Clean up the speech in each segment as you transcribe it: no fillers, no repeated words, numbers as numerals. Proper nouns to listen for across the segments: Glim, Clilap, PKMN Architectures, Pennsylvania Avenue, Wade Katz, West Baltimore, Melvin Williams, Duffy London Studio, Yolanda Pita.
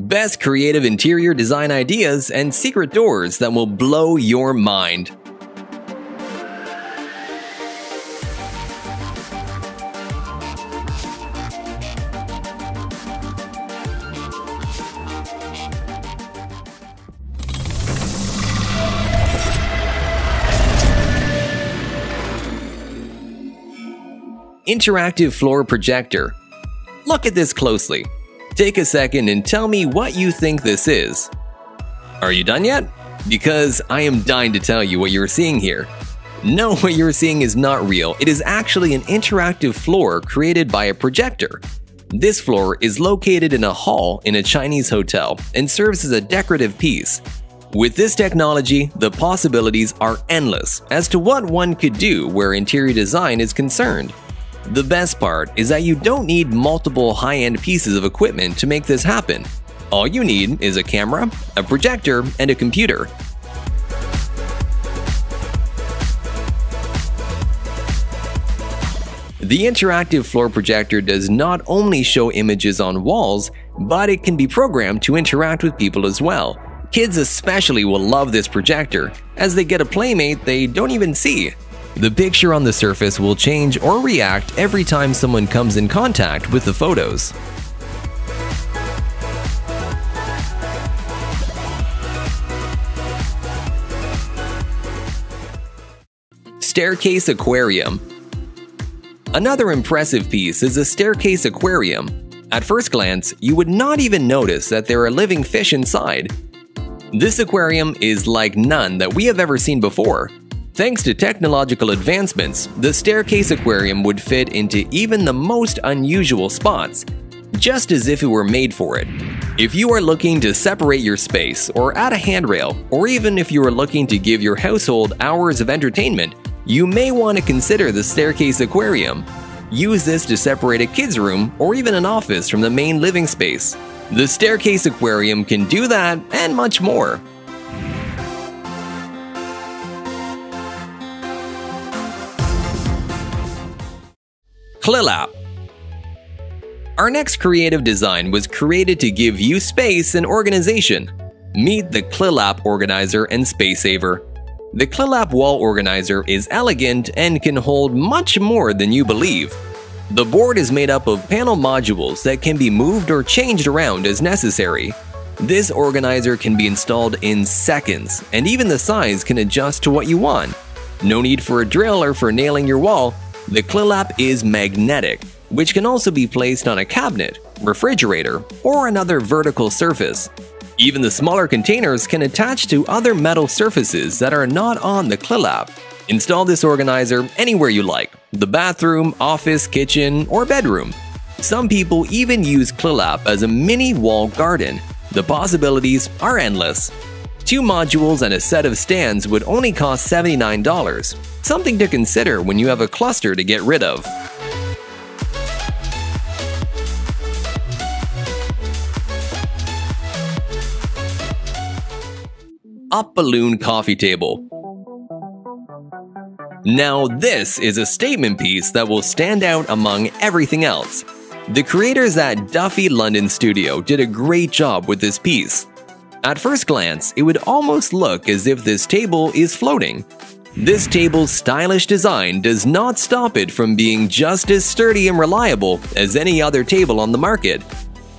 Best creative interior design ideas and secret doors that will blow your mind. Interactive floor projector. Look at this closely. Take a second and tell me what you think this is. Are you done yet? Because I am dying to tell you what you're seeing here. No, what you're seeing is not real. It is actually an interactive floor created by a projector. This floor is located in a hall in a Chinese hotel and serves as a decorative piece. With this technology, the possibilities are endless as to what one could do where interior design is concerned. The best part is that you don't need multiple high-end pieces of equipment to make this happen. All you need is a camera, a projector, and a computer. The interactive floor projector does not only show images on walls, but it can be programmed to interact with people as well. Kids especially will love this projector, as they get a playmate they don't even see. The picture on the surface will change or react every time someone comes in contact with the photos. Staircase aquarium. Another impressive piece is a staircase aquarium. At first glance, you would not even notice that there are living fish inside. This aquarium is like none that we have ever seen before. Thanks to technological advancements, the staircase aquarium would fit into even the most unusual spots, just as if it were made for it. If you are looking to separate your space or add a handrail, or even if you are looking to give your household hours of entertainment, you may want to consider the staircase aquarium. Use this to separate a kid's room or even an office from the main living space. The staircase aquarium can do that and much more. Clilap. Our next creative design was created to give you space and organization. Meet the Clilap organizer and space saver. The Clilap wall organizer is elegant and can hold much more than you believe. The board is made up of panel modules that can be moved or changed around as necessary. This organizer can be installed in seconds, and even the size can adjust to what you want. No need for a drill or for nailing your wall. The Clilap is magnetic, which can also be placed on a cabinet, refrigerator, or another vertical surface. Even the smaller containers can attach to other metal surfaces that are not on the Clilap. Install this organizer anywhere you like – the bathroom, office, kitchen, or bedroom. Some people even use Clilap as a mini wall garden. The possibilities are endless. Two modules and a set of stands would only cost $79. Something to consider when you have a cluster to get rid of. Up balloon coffee table. Now this is a statement piece that will stand out among everything else. The creators at Duffy London Studio did a great job with this piece. At first glance, it would almost look as if this table is floating. This table's stylish design does not stop it from being just as sturdy and reliable as any other table on the market.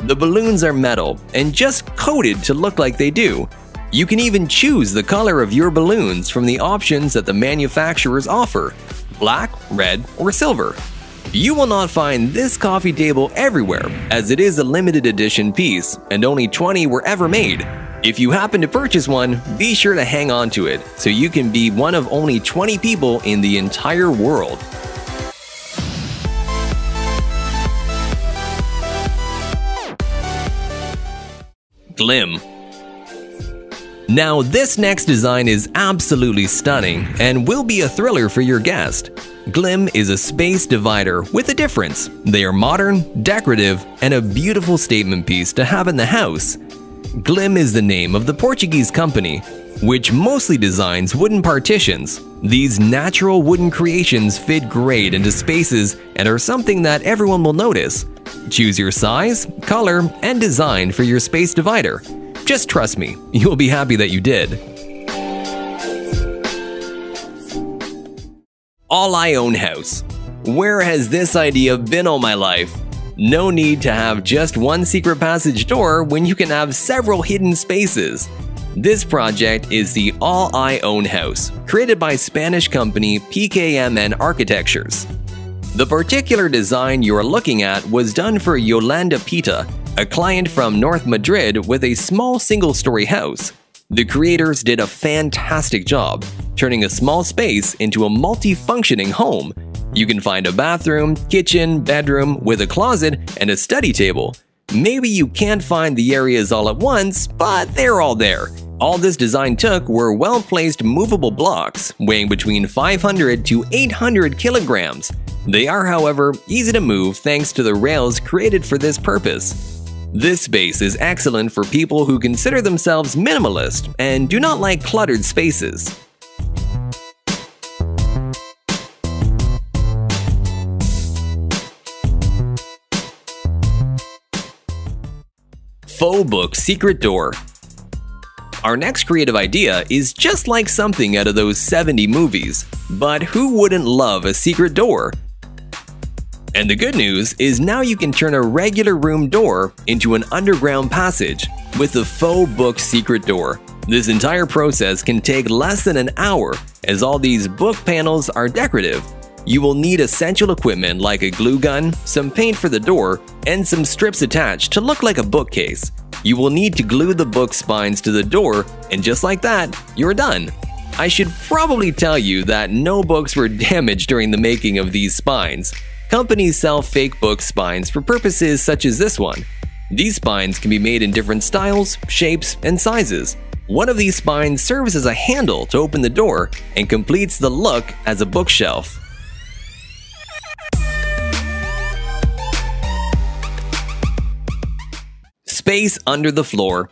The balloons are metal and just coated to look like they do. You can even choose the color of your balloons from the options that the manufacturers offer – black, red, or silver. You will not find this coffee table everywhere, as it is a limited edition piece and only 20 were ever made. If you happen to purchase one, be sure to hang on to it so you can be one of only 20 people in the entire world. Glim. Now this next design is absolutely stunning and will be a thriller for your guest. Glim is a space divider with a difference. They are modern, decorative, and a beautiful statement piece to have in the house. Glim is the name of the Portuguese company, which mostly designs wooden partitions. These natural wooden creations fit great into spaces and are something that everyone will notice. Choose your size, color, and design for your space divider. Just trust me, you'll be happy that you did. All I own house. Where has this idea been all my life? No need to have just one secret passage door when you can have several hidden spaces. This project is the All I Own House, created by Spanish company PKMN Architectures. The particular design you are looking at was done for Yolanda Pita, a client from North Madrid with a small single-story house. The creators did a fantastic job, turning a small space into a multi-functioning home. You can find a bathroom, kitchen, bedroom with a closet and a study table. Maybe you can't find the areas all at once, but they're all there. All this design took were well-placed movable blocks, weighing between 500 to 800 kilograms. They are, however, easy to move thanks to the rails created for this purpose. This space is excellent for people who consider themselves minimalist and do not like cluttered spaces. Faux book secret door. Our next creative idea is just like something out of those 70 movies, but who wouldn't love a secret door? And the good news is now you can turn a regular room door into an underground passage with the faux book secret door. This entire process can take less than an hour as all these book panels are decorative. You will need essential equipment like a glue gun, some paint for the door, and some strips attached to look like a bookcase. You will need to glue the book spines to the door, and just like that, you're done. I should probably tell you that no books were damaged during the making of these spines. Companies sell fake book spines for purposes such as this one. These spines can be made in different styles, shapes, and sizes. One of these spines serves as a handle to open the door and completes the look as a bookshelf. Space under the floor.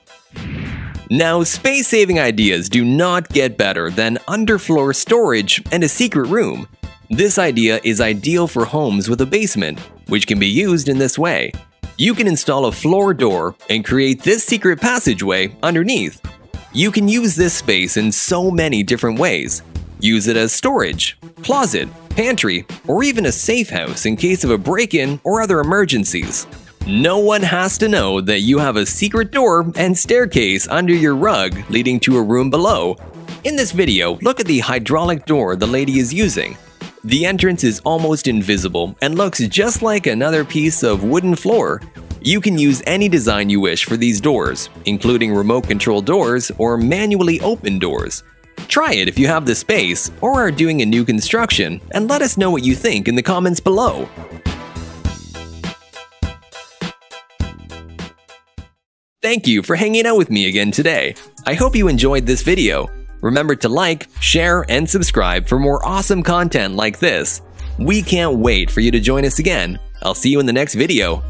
Now, space-saving ideas do not get better than underfloor storage and a secret room. This idea is ideal for homes with a basement, which can be used in this way. You can install a floor door and create this secret passageway underneath. You can use this space in so many different ways. Use it as storage, closet, pantry, or even a safe house in case of a break-in or other emergencies. No one has to know that you have a secret door and staircase under your rug leading to a room below. In this video, look at the hydraulic door the lady is using. The entrance is almost invisible and looks just like another piece of wooden floor. You can use any design you wish for these doors, including remote control doors or manually open doors. Try it if you have the space or are doing a new construction, and let us know what you think in the comments below. Thank you for hanging out with me again today. I hope you enjoyed this video. Remember to like, share, and subscribe for more awesome content like this. We can't wait for you to join us again. I'll see you in the next video.